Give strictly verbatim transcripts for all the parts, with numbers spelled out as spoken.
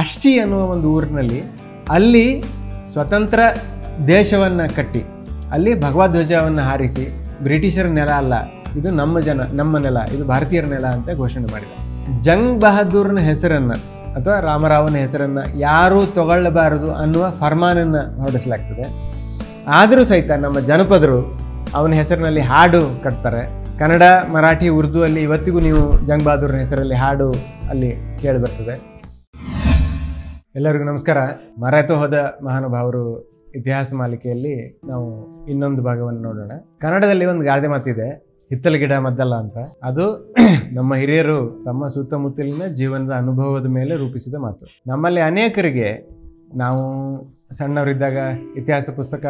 ಅಷ್ಟಿ ಅನ್ನುವ ಒಂದು ಊರಿನಲ್ಲಿ ಅಲ್ಲಿ ಸ್ವತಂತ್ರ ದೇಶವನ್ನು ಕಟ್ಟಿ ಅಲ್ಲಿ ಭಗವಧ್ವಜವನ್ನು ಹಾರಿಸಿ ಬ್ರಿಟಿಷರ ನೆಲ ಅಲ್ಲ ಇದು ನಮ್ಮ ಜನ ನಮ್ಮ ನೆಲ ಇದು ಭಾರತೀಯರ ನೆಲ ಅಂತ ಘೋಷಣೆ ಮಾಡಿದ. ಜಂಗ್ ಬಹದ್ದೂರ್ನ ಹೆಸರನ್ನು ಅಥವಾ ರಾಮರಾವನ ಹೆಸರನ್ನು ಯಾರೂ ತಗೊಳ್ಳಬಾರದು ಅನ್ನುವ ಫರ್ಮಾನನ್ನು ಹೊರಡಿಸಲಾಗ್ತದೆ. ಆದರೂ ಸಹಿತ ನಮ್ಮ ಜನಪದರು ಅವನ ಹೆಸರಿನಲ್ಲಿ ಹಾಡು ಕಟ್ತಾರೆ. ಕನ್ನಡ, ಮರಾಠಿ, ಉರ್ದು ಅಲ್ಲಿ ಇವತ್ತಿಗೂ ನೀವು ಜಂಗ್ ಬಹದ್ದೂರ್ನ ಹೆಸರಲ್ಲಿ ಹಾಡು ಅಲ್ಲಿ ಕೇಳಿಬರ್ತದೆ. ಎಲ್ಲರಿಗೂ ನಮಸ್ಕಾರ. ಮರೆತು ಹೋದ ಮಹಾನುಭಾವರು ಇತಿಹಾಸ ಮಾಲಿಕೆಯಲ್ಲಿ ನಾವು ಇನ್ನೊಂದು ಭಾಗವನ್ನು ನೋಡೋಣ. ಕನ್ನಡದಲ್ಲಿ ಒಂದು ಗಾದೆ ಮಾತಿದೆ, ಹಿತ್ತಲ ಗಿಡ ಮದ್ದಲ್ಲ ಅಂತ. ಅದು ನಮ್ಮ ಹಿರಿಯರು ತಮ್ಮ ಸುತ್ತಮುತ್ತಲಿನ ಜೀವನದ ಅನುಭವದ ಮೇಲೆ ರೂಪಿಸಿದ ಮಾತು. ನಮ್ಮಲ್ಲಿ ಅನೇಕರಿಗೆ ನಾವು ಸಣ್ಣವರಿದ್ದಾಗ ಇತಿಹಾಸ ಪುಸ್ತಕ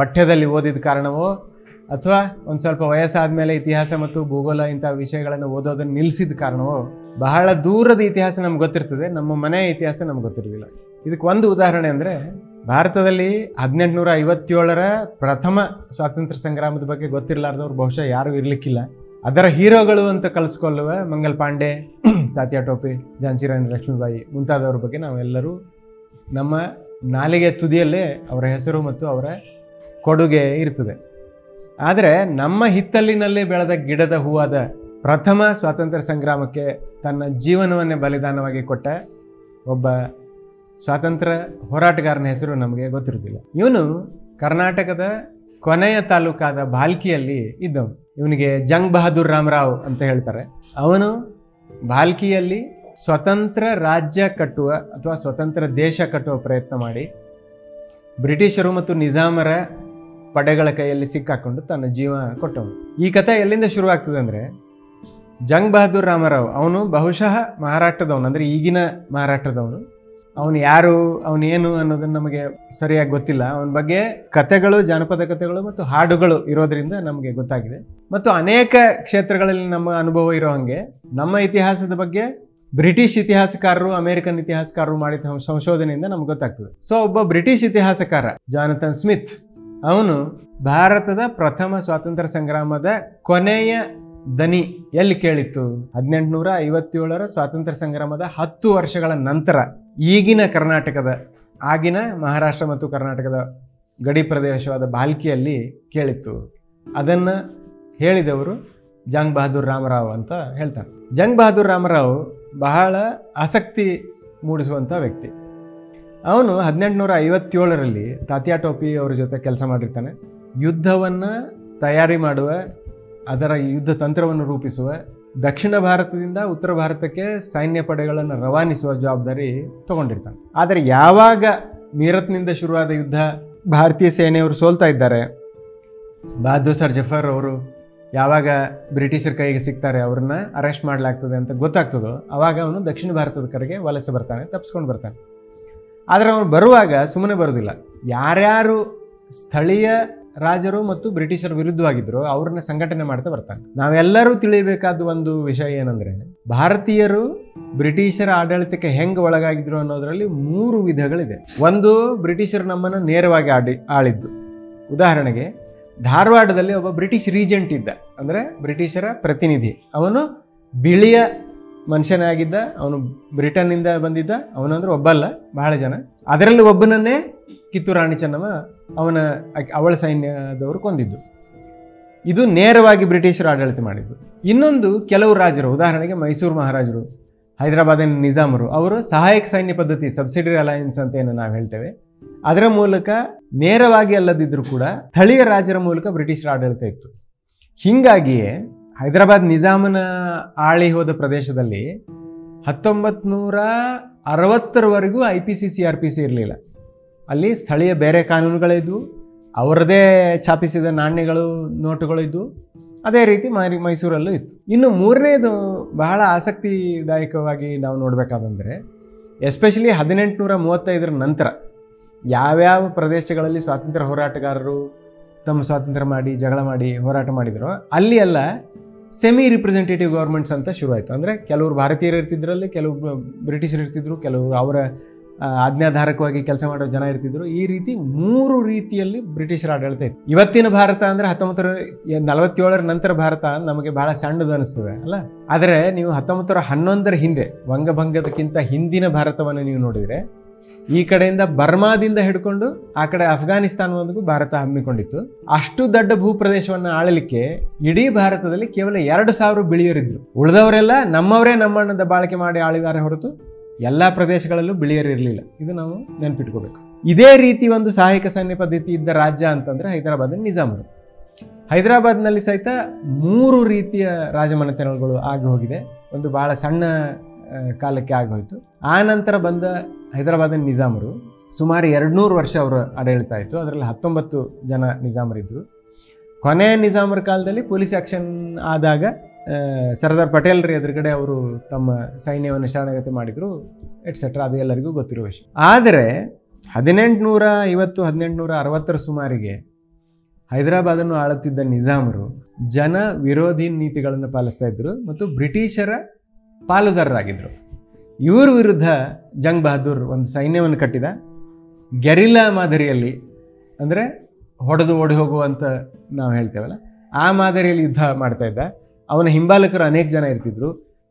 ಪಠ್ಯದಲ್ಲಿ ಓದಿದ ಕಾರಣವೋ ಅಥವಾ ಒಂದು ಸ್ವಲ್ಪ ವಯಸ್ಸಾದ ಮೇಲೆ ಇತಿಹಾಸ ಮತ್ತು ಭೂಗೋಳ ಇಂಥ ವಿಷಯಗಳನ್ನು ಓದೋದನ್ನು ನಿಲ್ಲಿಸಿದ ಕಾರಣವೋ ಬಹಳ ದೂರದ ಇತಿಹಾಸ ನಮ್ಗೆ ಗೊತ್ತಿರ್ತದೆ, ನಮ್ಮ ಮನೆಯ ಇತಿಹಾಸ ನಮ್ಗೆ ಗೊತ್ತಿರೋದಿಲ್ಲ. ಇದಕ್ಕೆ ಒಂದು ಉದಾಹರಣೆ ಅಂದರೆ ಭಾರತದಲ್ಲಿ ಹದಿನೆಂಟುನೂರ ಐವತ್ತೇಳರ ಪ್ರಥಮ ಸ್ವಾತಂತ್ರ್ಯ ಸಂಗ್ರಾಮದ ಬಗ್ಗೆ ಗೊತ್ತಿರಲಾರ್ದವ್ರು ಬಹುಶಃ ಯಾರೂ ಇರಲಿಕ್ಕಿಲ್ಲ. ಅದರ ಹೀರೋಗಳು ಅಂತ ಕಲಿಸ್ಕೊಳ್ಳುವ ಮಂಗಲ್ ಪಾಂಡೆ, ತಾತ್ಯಾ ಟೋಪಿ, ಝಾನ್ಸಿ ರಾಣಿ ಲಕ್ಷ್ಮೀಬಾಯಿ ಮುಂತಾದವ್ರ ಬಗ್ಗೆ ನಾವೆಲ್ಲರೂ ನಮ್ಮ ನಾಲಿಗೆ ತುದಿಯಲ್ಲೇ ಅವರ ಹೆಸರು ಮತ್ತು ಅವರ ಕೊಡುಗೆ ಇರ್ತದೆ. ಆದರೆ ನಮ್ಮ ಹಿತ್ತಲಿನಲ್ಲೇ ಬೆಳೆದ ಗಿಡದ ಹೂವಾದ ಪ್ರಥಮ ಸ್ವಾತಂತ್ರ್ಯ ಸಂಗ್ರಾಮಕ್ಕೆ ತನ್ನ ಜೀವನವನ್ನೇ ಬಲಿದಾನವಾಗಿ ಕೊಟ್ಟ ಒಬ್ಬ ಸ್ವಾತಂತ್ರ್ಯ ಹೋರಾಟಗಾರನ ಹೆಸರು ನಮಗೆ ಗೊತ್ತಿರೋದಿಲ್ಲ. ಇವನು ಕರ್ನಾಟಕದ ಕೊನೆಯ ತಾಲೂಕಾದ ಭಾಲ್ಕಿಯಲ್ಲಿ ಇದ್ದವನು. ಇವನಿಗೆ ಜಂಗ್ ಬಹದ್ದೂರ್ ರಾಮರಾವ್ ಅಂತ ಹೇಳ್ತಾರೆ. ಅವನು ಭಾಲ್ಕಿಯಲ್ಲಿ ಸ್ವತಂತ್ರ ರಾಜ್ಯ ಕಟ್ಟುವ ಅಥವಾ ಸ್ವತಂತ್ರ ದೇಶ ಕಟ್ಟುವ ಪ್ರಯತ್ನ ಮಾಡಿ ಬ್ರಿಟಿಷರು ಮತ್ತು ನಿಜಾಮರ ಪಡೆಗಳ ಕೈಯಲ್ಲಿ ಸಿಕ್ಕಾಕೊಂಡು ತನ್ನ ಜೀವ ಕೊಟ್ಟವನು. ಈ ಕಥೆ ಎಲ್ಲಿಂದ ಶುರುವಾಗ್ತದೆ ಅಂದರೆ, ಜಂಗ್ ಬಹದ್ದೂರ್ ರಾಮರಾವ್ ಅವನು ಬಹುಶಃ ಮಹಾರಾಷ್ಟ್ರದವನು, ಅಂದರೆ ಈಗಿನ ಮಹಾರಾಷ್ಟ್ರದವನು. ಅವನು ಯಾರು, ಅವನೇನು ಅನ್ನೋದನ್ನು ನಮಗೆ ಸರಿಯಾಗಿ ಗೊತ್ತಿಲ್ಲ. ಅವನ ಬಗ್ಗೆ ಕಥೆಗಳು, ಜಾನಪದ ಕಥೆಗಳು ಮತ್ತು ಹಾಡುಗಳು ಇರೋದರಿಂದ ನಮಗೆ ಗೊತ್ತಾಗಿದೆ. ಮತ್ತು ಅನೇಕ ಕ್ಷೇತ್ರಗಳಲ್ಲಿ ನಮ್ಮ ಅನುಭವ ಇರೋ ಹಾಗೆ ನಮ್ಮ ಇತಿಹಾಸದ ಬಗ್ಗೆ ಬ್ರಿಟಿಷ್ ಇತಿಹಾಸಕಾರರು, ಅಮೆರಿಕನ್ ಇತಿಹಾಸಕಾರರು ಮಾಡಿದ ಸಂಶೋಧನೆಯಿಂದ ನಮ್ಗೆ ಗೊತ್ತಾಗ್ತದೆ. ಸೊ ಒಬ್ಬ ಬ್ರಿಟಿಷ್ ಇತಿಹಾಸಕಾರ ಜಾನಥನ್ ಸ್ಮಿತ್ ಅವನು ಭಾರತದ ಪ್ರಥಮ ಸ್ವಾತಂತ್ರ್ಯ ಸಂಗ್ರಾಮದ ಕೊನೆಯ ದನಿ ಎಲ್ಲಿ ಕೇಳಿತ್ತು? ಹದಿನೆಂಟುನೂರ ಐವತ್ತೇಳರ ಸ್ವಾತಂತ್ರ್ಯ ಸಂಗ್ರಾಮದ ಹತ್ತು ವರ್ಷಗಳ ನಂತರ ಈಗಿನ ಕರ್ನಾಟಕದ, ಆಗಿನ ಮಹಾರಾಷ್ಟ್ರ ಮತ್ತು ಕರ್ನಾಟಕದ ಗಡಿ ಪ್ರದೇಶವಾದ ಭಾಲ್ಕಿಯಲ್ಲಿ ಕೇಳಿತ್ತು. ಅದನ್ನು ಹೇಳಿದವರು ಜಂಗ್ ಬಹದ್ದೂರ್ ರಾಮರಾವ್ ಅಂತ ಹೇಳ್ತಾರೆ. ಜಂಗ್ ಬಹದ್ದೂರ್ ರಾಮರಾವ್ ಬಹಳ ಆಸಕ್ತಿ ಮೂಡಿಸುವಂಥ ವ್ಯಕ್ತಿ. ಅವನು ಹದಿನೆಂಟುನೂರ ಐವತ್ತೇಳರಲ್ಲಿ ತಾತ್ಯಾ ಟೋಪಿ ಅವ್ರ ಜೊತೆ ಕೆಲಸ ಮಾಡಿರ್ತಾನೆ. ಯುದ್ಧವನ್ನು ತಯಾರಿ ಮಾಡುವ, ಅದರ ಯುದ್ಧ ತಂತ್ರವನ್ನು ರೂಪಿಸುವ, ದಕ್ಷಿಣ ಭಾರತದಿಂದ ಉತ್ತರ ಭಾರತಕ್ಕೆ ಸೈನ್ಯ ಪಡೆಗಳನ್ನು ರವಾನಿಸುವ ಜವಾಬ್ದಾರಿ ತಗೊಂಡಿರ್ತಾನೆ. ಆದರೆ ಯಾವಾಗ ಮೀರತ್ನಿಂದ ಶುರುವಾದ ಯುದ್ಧ ಭಾರತೀಯ ಸೇನೆಯವರು ಸೋಲ್ತಾ ಇದ್ದಾರೆ, ಬಹದ್ದೂರ್ ಸರ್ ಜಫರ್ ಅವರು ಯಾವಾಗ ಬ್ರಿಟಿಷರ ಕೈಗೆ ಸಿಗ್ತಾರೆ, ಅವ್ರನ್ನ ಅರೆಸ್ಟ್ ಮಾಡಲಾಗ್ತದೆ ಅಂತ ಗೊತ್ತಾಗ್ತದೋ ಆವಾಗ ಅವನು ದಕ್ಷಿಣ ಭಾರತದ ಕಡೆಗೆ ವಲಸೆ ಬರ್ತಾನೆ, ತಪ್ಪಿಸ್ಕೊಂಡು ಬರ್ತಾನೆ. ಆದರೆ ಅವನು ಬರುವಾಗ ಸುಮ್ಮನೆ ಬರೋದಿಲ್ಲ. ಯಾರ್ಯಾರು ಸ್ಥಳೀಯ ರಾಜರು ಮತ್ತು ಬ್ರಿಟಿಷರ ವಿರುದ್ಧವಾಗಿದ್ದರು ಅವ್ರನ್ನ ಸಂಘಟನೆ ಮಾಡ್ತಾ ಬರ್ತಾರೆ. ನಾವೆಲ್ಲರೂ ತಿಳಿಯಬೇಕಾದ ಒಂದು ವಿಷಯ ಏನಂದರೆ, ಭಾರತೀಯರು ಬ್ರಿಟಿಷರ ಆಡಳಿತಕ್ಕೆ ಹೆಂಗೆ ಒಳಗಾಗಿದ್ರು ಅನ್ನೋದರಲ್ಲಿ ಮೂರು ವಿಧಗಳಿದೆ. ಒಂದು, ಬ್ರಿಟಿಷರು ನಮ್ಮನ್ನು ನೇರವಾಗಿ ಆಡಿ ಆಳಿದ್ದು. ಉದಾಹರಣೆಗೆ, ಧಾರವಾಡದಲ್ಲಿ ಒಬ್ಬ ಬ್ರಿಟಿಷ್ ರೀಜೆಂಟ್ ಇದ್ದ, ಅಂದರೆ ಬ್ರಿಟಿಷರ ಪ್ರತಿನಿಧಿ. ಅವನು ಬಿಳಿಯ ಮನುಷ್ಯನಾಗಿದ್ದ, ಅವನು ಬ್ರಿಟನ್ನಿಂದ ಬಂದಿದ್ದ. ಅವನಂದ್ರೆ ಒಬ್ಬಲ್ಲ, ಬಹಳ ಜನ. ಅದರಲ್ಲಿ ಒಬ್ಬನನ್ನೇ ಕಿತ್ತೂರು ರಾಣಿ ಚೆನ್ನಮ್ಮ ಅವನ ಅವಳ ಸೈನ್ಯದವರು ಕೊಂದಿದ್ದು. ಇದು ನೇರವಾಗಿ ಬ್ರಿಟಿಷರು ಆಡಳಿತ ಮಾಡಿದ್ದು. ಇನ್ನೊಂದು, ಕೆಲವು ರಾಜರು, ಉದಾಹರಣೆಗೆ ಮೈಸೂರು ಮಹಾರಾಜರು, ಹೈದರಾಬಾದಿನ ನಿಜಾಮರು, ಅವರು ಸಹಾಯಕ ಸೈನ್ಯ ಪದ್ಧತಿ, ಸಬ್ಸಿಡರಿ ಅಲಯನ್ಸ್ ಅಂತ ಏನು ನಾವು ಹೇಳ್ತೇವೆ, ಅದರ ಮೂಲಕ ನೇರವಾಗಿ ಅಲ್ಲದಿದ್ದರೂ ಕೂಡ ಸ್ಥಳೀಯ ರಾಜರ ಮೂಲಕ ಬ್ರಿಟಿಷರ ಆಡಳಿತ ಇತ್ತು. ಹೀಗಾಗಿಯೇ ಹೈದರಾಬಾದ್ ನಿಜಾಮನ ಆಳಿ ಹೋದ ಪ್ರದೇಶದಲ್ಲಿ ಹತ್ತೊಂಬತ್ತು ನೂರ ಅರವತ್ತರವರೆಗೂ I P C C R P C ಇರಲಿಲ್ಲ. ಅಲ್ಲಿ ಸ್ಥಳೀಯ ಬೇರೆ ಕಾನೂನುಗಳಿದ್ವು, ಅವರದೇ ಛಾಪಿಸಿದ ನಾಣ್ಯಗಳು, ನೋಟುಗಳಿದ್ವು. ಅದೇ ರೀತಿ ಮಾರಿ ಮೈಸೂರಲ್ಲೂ ಇತ್ತು. ಇನ್ನು ಮೂರನೇದು ಬಹಳ ಆಸಕ್ತಿದಾಯಕವಾಗಿ ನಾವು ನೋಡಬೇಕಾದಂದರೆ, ಎಸ್ಪೆಷಲಿ ಹದಿನೆಂಟುನೂರ ಮೂವತ್ತೈದರ ನಂತರ ಯಾವ್ಯಾವ ಪ್ರದೇಶಗಳಲ್ಲಿ ಸ್ವಾತಂತ್ರ್ಯ ಹೋರಾಟಗಾರರು ತಮ್ಮ ಸ್ವಾತಂತ್ರ್ಯ ಮಾಡಿ ಜಗಳ ಮಾಡಿ ಹೋರಾಟ ಮಾಡಿದ್ರು ಅಲ್ಲಿ ಎಲ್ಲ ಸೆಮಿ ರಿಪ್ರೆಸೆಂಟೇಟಿವ್ ಗೌರ್ಮೆಂಟ್ಸ್ ಅಂತ ಶುರುವಾಯಿತು. ಅಂದರೆ ಕೆಲವರು ಭಾರತೀಯರು ಇರ್ತಿದ್ರಲ್ಲಿ, ಕೆಲವರು ಬ್ರಿಟಿಷರು ಇರ್ತಿದ್ರು, ಕೆಲವರು ಅವರ ಆಜ್ಞಾಧಾರಕವಾಗಿ ಕೆಲಸ ಮಾಡೋ ಜನ ಇರ್ತಿದ್ರು. ಈ ರೀತಿ ಮೂರು ರೀತಿಯಲ್ಲಿ ಬ್ರಿಟಿಷರ ಆಡಳಿತ ಇತ್ತು. ಇವತ್ತಿನ ಭಾರತ ಅಂದರೆ ಹತ್ತೊಂಬತ್ತರ ನಲವತ್ತೇಳರ ನಂತರ ಭಾರತ ನಮಗೆ ಬಹಳ ಸಣ್ಣದು ಅನಿಸ್ತದೆ ಅಲ್ಲ, ಆದರೆ ನೀವು ಹತ್ತೊಂಬತ್ತರ ಹನ್ನೊಂದರ ಹಿಂದೆ ವಂಗಭಂಗದಕ್ಕಿಂತ ಹಿಂದಿನ ಭಾರತವನ್ನು ನೀವು ನೋಡಿದರೆ ಈ ಕಡೆಯಿಂದ ಬರ್ಮಾದಿಂದ ಹಿಡ್ಕೊಂಡು ಆ ಕಡೆ ಅಫ್ಘಾನಿಸ್ತಾನವರೆಗೂ ಭಾರತ ಹಮ್ಮಿಕೊಂಡಿತ್ತು. ಅಷ್ಟು ದೊಡ್ಡ ಭೂಪ್ರದೇಶವನ್ನು ಆಳಲಿಕ್ಕೆ ಇಡೀ ಭಾರತದಲ್ಲಿ ಕೇವಲ ಎರಡು ಸಾವಿರ ಬಿಳಿಯರಿದ್ರು. ಉಳಿದವರೆಲ್ಲ ನಮ್ಮವರೇ ನಮ್ಮಣ್ಣದ ಬಾಳಿಕೆ ಮಾಡಿ ಆಳಿದಾರೆ ಹೊರತು ಎಲ್ಲ ಪ್ರದೇಶಗಳಲ್ಲೂ ಬಿಳಿಯರು ಇರಲಿಲ್ಲ. ಇದು ನಾವು ನೆನಪಿಟ್ಕೋಬೇಕು. ಇದೇ ರೀತಿ ಒಂದು ಸಹಾಯಕ ಸೈನ್ಯ ಪದ್ಧತಿ ಇದ್ದ ರಾಜ್ಯ ಅಂತಂದರೆ ಹೈದರಾಬಾದಿನ ನಿಜಾಮರು. ಹೈದರಾಬಾದ್ನಲ್ಲಿ ಸಹಿತ ಮೂರು ರೀತಿಯ ರಾಜಮನೆತನಗಳು ಆಗಿ ಹೋಗಿದೆ. ಒಂದು ಭಾಳ ಸಣ್ಣ ಕಾಲಕ್ಕೆ ಆಗೋಯಿತು. ಆ ನಂತರ ಬಂದ ಹೈದರಾಬಾದಿನ ನಿಜಾಮರು ಸುಮಾರು ಎರಡು ನೂರು ವರ್ಷ ಅವರು ಆಡಳಿತ ಆಯಿತು. ಅದರಲ್ಲಿ ಹತ್ತೊಂಬತ್ತು ಜನ ನಿಜಾಮರಿದ್ದರು. ಕೊನೆಯ ನಿಜಾಮರ ಕಾಲದಲ್ಲಿ ಪೊಲೀಸ್ ಆ್ಯಕ್ಷನ್ ಆದಾಗ ಸರ್ದಾರ್ ಪಟೇಲ್ರಿ ಎದುರುಗಡೆ ಅವರು ತಮ್ಮ ಸೈನ್ಯವನ್ನು ಶರಣಾಗತಿ ಮಾಡಿದರು ಎಟ್ಸೆಟ್ರಾ. ಅದು ಎಲ್ಲರಿಗೂ ಗೊತ್ತಿರುವ ವಿಷಯ. ಆದರೆ ಹದಿನೆಂಟು ನೂರ ಐವತ್ತು ಹದಿನೆಂಟು ನೂರ ಅರವತ್ತರ ಸುಮಾರಿಗೆ ಹೈದರಾಬಾದನ್ನು ಆಳುತ್ತಿದ್ದ ನಿಜಾಮರು ಜನ ವಿರೋಧಿ ನೀತಿಗಳನ್ನು ಪಾಲಿಸ್ತಾ ಇದ್ದರು ಮತ್ತು ಬ್ರಿಟಿಷರ ಪಾಲುದಾರರಾಗಿದ್ದರು. ಇವ್ರ ವಿರುದ್ಧ ಜಂಗ್ ಬಹದ್ದೂರ್ ಒಂದು ಸೈನ್ಯವನ್ನು ಕಟ್ಟಿದ. ಗೆರಿಲ್ಲಾ ಮಾದರಿಯಲ್ಲಿ ಅಂದರೆ ಹೊಡೆದು ಓಡಿ ಹೋಗುವಂತ ನಾವು ಹೇಳ್ತೇವಲ್ಲ, ಆ ಮಾದರಿಯಲ್ಲಿ ಯುದ್ಧ ಮಾಡ್ತಾ ಇದ್ದ. ಅವನ ಹಿಂಬಾಲಕರು ಅನೇಕ ಜನ ಇರ್ತಿದ್ರು.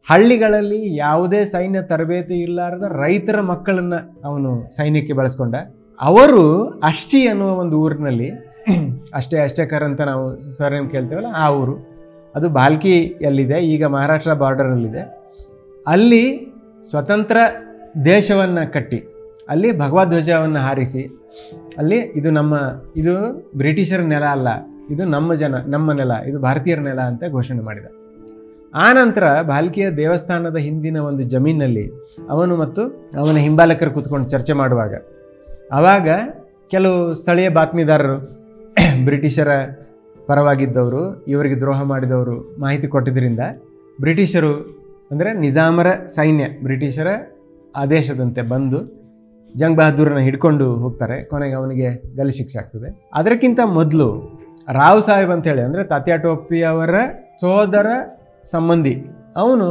ಹಳ್ಳಿಗಳಲ್ಲಿ ಯಾವುದೇ ಸೈನ್ಯ ತರಬೇತಿ ಇರಲಾರದ ರೈತರ ಮಕ್ಕಳನ್ನು ಅವನು ಸೈನ್ಯಕ್ಕೆ ಬಳಸ್ಕೊಂಡ. ಅವರು ಅಷ್ಟಿ ಅನ್ನುವ ಒಂದು ಊರಿನಲ್ಲಿ, ಅಷ್ಟೇ ಅಷ್ಟೇಕರ್ ಅಂತ ನಾವು ಸರ್ ಏನು ಕೇಳ್ತೇವಲ್ಲ ಆ ಊರು, ಅದು ಭಾಲ್ಕಿಯಲ್ಲಿದೆ, ಈಗ ಮಹಾರಾಷ್ಟ್ರ ಬಾರ್ಡರಲ್ಲಿದೆ. ಅಲ್ಲಿ ಸ್ವತಂತ್ರ ದೇಶವನ್ನು ಕಟ್ಟಿ ಅಲ್ಲಿ ಭಗವಧ್ವಜವನ್ನು ಹಾರಿಸಿ ಅಲ್ಲಿ ಇದು ನಮ್ಮ ಇದು ಬ್ರಿಟಿಷರ ನೆಲ ಅಲ್ಲ, ಇದು ನಮ್ಮ ಜನ ನಮ್ಮ ನೆಲ, ಇದು ಭಾರತೀಯರ ನೆಲ ಅಂತ ಘೋಷಣೆ ಮಾಡಿದ. ಆ ನಂತರ ಭಾಲ್ಕಿಯ ದೇವಸ್ಥಾನದ ಹಿಂದಿನ ಒಂದು ಜಮೀನಲ್ಲಿ ಅವನು ಮತ್ತು ಅವನ ಹಿಂಬಾಲಕರು ಕೂತ್ಕೊಂಡು ಚರ್ಚೆ ಮಾಡುವಾಗ ಆವಾಗ ಕೆಲವು ಸ್ಥಳೀಯ ಬಾತ್ಮೀದಾರರು, ಬ್ರಿಟಿಷರ ಪರವಾಗಿದ್ದವರು, ಇವರಿಗೆ ದ್ರೋಹ ಮಾಡಿದವರು ಮಾಹಿತಿ ಕೊಟ್ಟಿದ್ದರಿಂದ ಬ್ರಿಟಿಷರು ಅಂದರೆ ನಿಜಾಮರ ಸೈನ್ಯ ಬ್ರಿಟಿಷರ ಆದೇಶದಂತೆ ಬಂದು ಜಂಗ್ ಬಹದ್ದೂರನ್ನ ಹಿಡ್ಕೊಂಡು ಹೋಗ್ತಾರೆ. ಕೊನೆಗೆ ಅವನಿಗೆ ಗಲ್ಲಿ ಶಿಕ್ಷೆ ಆಗ್ತದೆ. ಅದಕ್ಕಿಂತ ಮೊದಲು ರಾವ್ ಸಾಹೇಬ್ ಅಂತೇಳಿ ಅಂದರೆ ತಾತ್ಯಾ ಟೋಪಿ ಅವರ ಸೋದರ ಸಂಬಂಧಿ, ಅವನು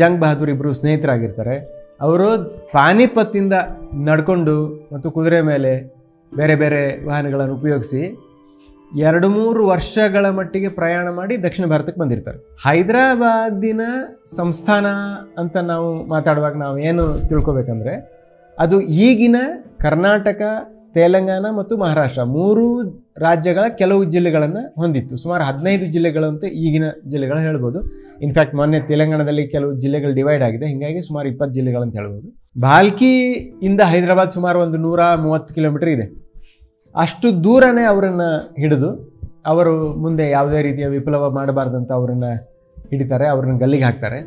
ಜಂಗ್ ಬಹದ್ದೂರ್ ಇಬ್ಬರು ಸ್ನೇಹಿತರಾಗಿರ್ತಾರೆ. ಅವರು ಪಾನಿಪತ್ತಿಂದ ನಡ್ಕೊಂಡು ಮತ್ತು ಕುದುರೆ ಮೇಲೆ ಬೇರೆ ಬೇರೆ ವಾಹನಗಳನ್ನು ಉಪಯೋಗಿಸಿ ಎರಡು ಮೂರು ವರ್ಷಗಳ ಮಟ್ಟಿಗೆ ಪ್ರಯಾಣ ಮಾಡಿ ದಕ್ಷಿಣ ಭಾರತಕ್ಕೆ ಬಂದಿರ್ತಾರೆ. ಹೈದರಾಬಾದಿನ ಸಂಸ್ಥಾನ ಅಂತ ನಾವು ಮಾತಾಡುವಾಗ ನಾವು ಏನು ತಿಳ್ಕೊಬೇಕಂದ್ರೆ ಅದು ಈಗಿನ ಕರ್ನಾಟಕ, ತೆಲಂಗಾಣ ಮತ್ತು ಮಹಾರಾಷ್ಟ್ರ ಮೂರು ರಾಜ್ಯಗಳ ಕೆಲವು ಜಿಲ್ಲೆಗಳನ್ನು ಹೊಂದಿತ್ತು. ಸುಮಾರು ಹದಿನೈದು ಜಿಲ್ಲೆಗಳಂತೆ ಈಗಿನ ಜಿಲ್ಲೆಗಳು ಹೇಳ್ಬೋದು. ಇನ್ಫ್ಯಾಕ್ಟ್ ಮೊನ್ನೆ ತೆಲಂಗಾಣದಲ್ಲಿ ಕೆಲವು ಜಿಲ್ಲೆಗಳು ಡಿವೈಡ್ ಆಗಿದೆ, ಹೀಗಾಗಿ ಸುಮಾರು ಇಪ್ಪತ್ತು ಜಿಲ್ಲೆಗಳಂತ ಹೇಳ್ಬೋದು. ಭಾಲ್ಕಿಯಿಂದ ಹೈದರಾಬಾದ್ ಸುಮಾರು ಒಂದು ನೂರ ಮೂವತ್ತು ಕಿಲೋಮೀಟರ್ ಇದೆ. ಅಷ್ಟು ದೂರನೇ ಅವರನ್ನು ಹಿಡಿದು ಅವರು ಮುಂದೆ ಯಾವುದೇ ರೀತಿಯ ವಿಪ್ಲವ ಮಾಡಬಾರ್ದಂತ ಅವರನ್ನು ಹಿಡಿತಾರೆ, ಅವ್ರನ್ನ ಗಲ್ಲಿಗೆ ಹಾಕ್ತಾರೆ.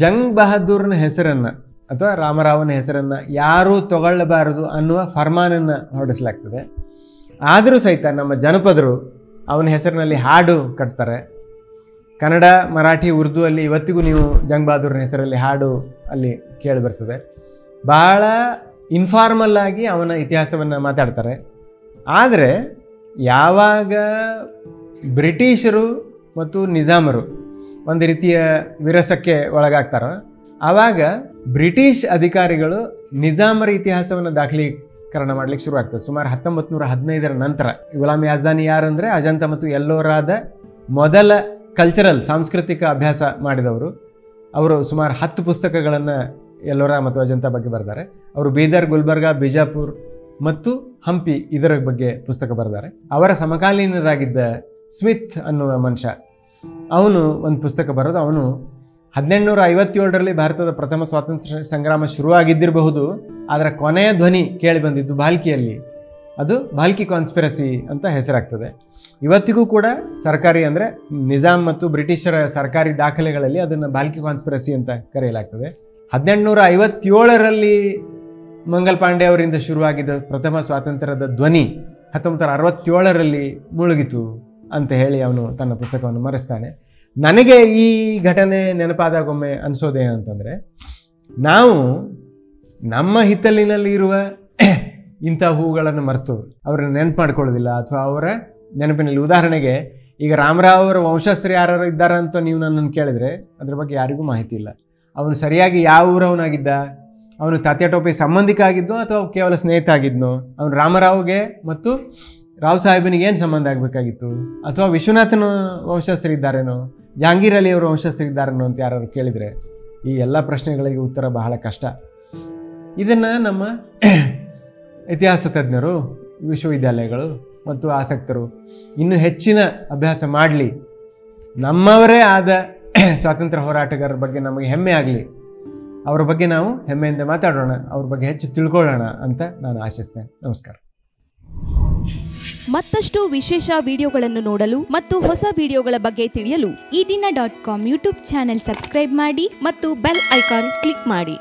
ಜಂಗ್ ಬಹದ್ದೂರ್ನ ಹೆಸರನ್ನು ಅಥವಾ ರಾಮರಾವನ ಹೆಸರನ್ನು ಯಾರೂ ತಗೊಳ್ಳಬಾರದು ಅನ್ನುವ ಫರ್ಮಾನನ್ನು ಹೊರಡಿಸಲಾಗ್ತದೆ. ಆದರೂ ಸಹಿತ ನಮ್ಮ ಜನಪದರು ಅವನ ಹೆಸರಿನಲ್ಲಿ ಹಾಡು ಕಟ್ತಾರೆ. ಕನ್ನಡ, ಮರಾಠಿ, ಉರ್ದು ಅಲ್ಲಿ ಇವತ್ತಿಗೂ ನೀವು ಜಂಗ್ ಬಹದ್ದೂರ್ನ ಹೆಸರಲ್ಲಿ ಹಾಡು ಅಲ್ಲಿ ಕೇಳಿಬರ್ತದೆ. ಬಹಳ ಇನ್ಫಾರ್ಮಲ್ ಆಗಿ ಅವನ ಇತಿಹಾಸವನ್ನು ಮಾತಾಡ್ತಾರೆ. ಆದರೆ ಯಾವಾಗ ಬ್ರಿಟಿಷರು ಮತ್ತು ನಿಜಾಮರು ಒಂದು ರೀತಿಯ ವಿರಸಕ್ಕೆ ಒಳಗಾಗ್ತಾರೋ ಆವಾಗ ಬ್ರಿಟಿಷ್ ಅಧಿಕಾರಿಗಳು ನಿಜಾಮರ ಇತಿಹಾಸವನ್ನು ದಾಖಲೀಕರಣ ಮಾಡಲಿಕ್ಕೆ ಶುರು ಆಗ್ತದೆ. ಸುಮಾರು ಹತ್ತೊಂಬತ್ತು ನೂರ ಹದಿನೈದರ ನಂತರ ಗುಲಾಮ್ ಯಾಜ್ದಾನಿ ಯಾರಂದರೆ ಅಜಂತ ಮತ್ತು ಎಲ್ಲೋರಾದ ಮೊದಲ ಕಲ್ಚರಲ್ ಸಾಂಸ್ಕೃತಿಕ ಅಭ್ಯಾಸ ಮಾಡಿದವರು. ಅವರು ಸುಮಾರು ಹತ್ತು ಪುಸ್ತಕಗಳನ್ನು ಎಲ್ಲೋರಾ ಮತ್ತು ಅಜಂತ ಬಗ್ಗೆ ಬರೆದಾರೆ. ಅವರು ಬೀದರ್, ಗುಲ್ಬರ್ಗಾ, ಬಿಜಾಪುರ್ ಮತ್ತು ಹಂಪಿ ಇದರ ಬಗ್ಗೆ ಪುಸ್ತಕ ಬರೆದಾರೆ. ಅವರ ಸಮಕಾಲೀನರಾಗಿದ್ದ ಸ್ಮಿತ್ ಅನ್ನುವ ಮನುಷ್ಯ ಅವನು ಒಂದು ಪುಸ್ತಕ ಬರೆದು, ಅವನು ಹದಿನೆಂಟುನೂರ ಐವತ್ತೇಳರಲ್ಲಿ ಭಾರತದ ಪ್ರಥಮ ಸ್ವಾತಂತ್ರ್ಯ ಸಂಗ್ರಾಮ ಶುರುವಾಗಿದ್ದಿರಬಹುದು, ಅದರ ಕೊನೆಯ ಧ್ವನಿ ಕೇಳಿ ಬಂದಿದ್ದು ಭಾಲ್ಕಿಯಲ್ಲಿ, ಅದು ಭಾಲ್ಕಿ ಕಾನ್ಸ್ಪಿರಸಿ ಅಂತ ಹೆಸರಾಗ್ತದೆ. ಇವತ್ತಿಗೂ ಕೂಡ ಸರ್ಕಾರಿ ಅಂದರೆ ನಿಜಾಮ್ ಮತ್ತು ಬ್ರಿಟಿಷರ ಸರ್ಕಾರಿ ದಾಖಲೆಗಳಲ್ಲಿ ಅದನ್ನು ಭಾಲ್ಕಿ ಕಾನ್ಸ್ಪಿರಸಿ ಅಂತ ಕರೆಯಲಾಗ್ತದೆ. ಹದಿನೆಂಟುನೂರ ಐವತ್ತೇಳರಲ್ಲಿ ಮಂಗಲ್ ಪಾಂಡೆ ಅವರಿಂದ ಶುರುವಾಗಿದ್ದ ಪ್ರಥಮ ಸ್ವಾತಂತ್ರ್ಯದ ಧ್ವನಿ ಹತ್ತೊಂಬತ್ತು ನೂರ ಅರವತ್ತೇಳರಲ್ಲಿ ಮುಳುಗಿತು ಅಂತ ಹೇಳಿ ಅವನು ತನ್ನ ಪುಸ್ತಕವನ್ನು ಮರೆಸ್ತಾನೆ. ನನಗೆ ಈ ಘಟನೆ ನೆನಪಾದಾಗೊಮ್ಮೆ ಅನಿಸೋದೇನು ಅಂತಂದರೆ, ನಾವು ನಮ್ಮ ಹಿತ್ತಲಿನಲ್ಲಿರುವ ಇಂಥ ಹೂಗಳನ್ನು ಮರೆತು ಅವರನ್ನು ನೆನಪು ಮಾಡ್ಕೊಳ್ಳೋದಿಲ್ಲ ಅಥವಾ ಅವರ ನೆನಪಿನಲ್ಲಿ. ಉದಾಹರಣೆಗೆ ಈಗ ರಾಮರಾವ್ ಅವರ ವಂಶಸ್ಥರು ಯಾರು ಇದ್ದಾರೆ ಅಂತ ನೀವು ನನ್ನನ್ನು ಕೇಳಿದರೆ ಅದ್ರ ಬಗ್ಗೆ ಯಾರಿಗೂ ಮಾಹಿತಿ ಇಲ್ಲ. ಅವನು ಸರಿಯಾಗಿ ಯಾವ ಊರವನಾಗಿದ್ದ, ಅವನು ತಾತ್ಯ ಟೋಪೆ ಸಂಬಂಧಿಕ ಆಗಿದ್ನೋ ಅಥವಾ ಕೇವಲ ಸ್ನೇಹಿತ ಆಗಿದ್ನೋ? ಅವನು ರಾಮರಾವ್ಗೆ ಮತ್ತು ರಾವ್ ಸಾಹೇಬನಿಗೆ ಏನು ಸಂಬಂಧ ಆಗಬೇಕಾಗಿತ್ತು? ಅಥವಾ ವಿಶ್ವನಾಥನ ವಂಶಸ್ಥರಿದ್ದಾರೇನೋ, ಜಹಾಂಗೀರ್ ಅಲಿಯವರ ವಂಶಸ್ಥರಿದ್ದಾರೇನೋ ಅಂತ ಯಾರು ಕೇಳಿದರೆ ಈ ಎಲ್ಲ ಪ್ರಶ್ನೆಗಳಿಗೆ ಉತ್ತರ ಬಹಳ ಕಷ್ಟ. ಇದನ್ನು ನಮ್ಮ ಇತಿಹಾಸ ತಜ್ಞರು, ವಿಶ್ವವಿದ್ಯಾಲಯಗಳು ಮತ್ತು ಆಸಕ್ತರು ಇನ್ನೂ ಹೆಚ್ಚಿನ ಅಭ್ಯಾಸ ಮಾಡಲಿ. ನಮ್ಮವರೇ ಆದ ಸ್ವಾತಂತ್ರ್ಯ ಹೋರಾಟಗಾರರ ಬಗ್ಗೆ ನಮಗೆ ಹೆಮ್ಮೆ ಆಗಲಿ, ಅವರ ಬಗ್ಗೆ ನಾವು ಹೆಮ್ಮೆಯಿಂದ ಮಾತಾಡೋಣ, ಅವ್ರ ಬಗ್ಗೆ ಹೆಚ್ಚು ತಿಳ್ಕೊಳ್ಳೋಣ ಅಂತ ನಾನು ಆಶಿಸ್ತೇನೆ. ನಮಸ್ಕಾರ. ಮತ್ತಷ್ಟು ವಿಶೇಷ ವಿಡಿಯೋಗಳನ್ನು ನೋಡಲು ಮತ್ತು ಹೊಸ ವಿಡಿಯೋಗಳ ಬಗ್ಗೆ ತಿಳಿಯಲು Eedina dot com YouTube channel subscribe ಮಾಡಿ ಮತ್ತು ಬೆಲ್ ಐಕಾನ್ ಕ್ಲಿಕ್ ಮಾಡಿ.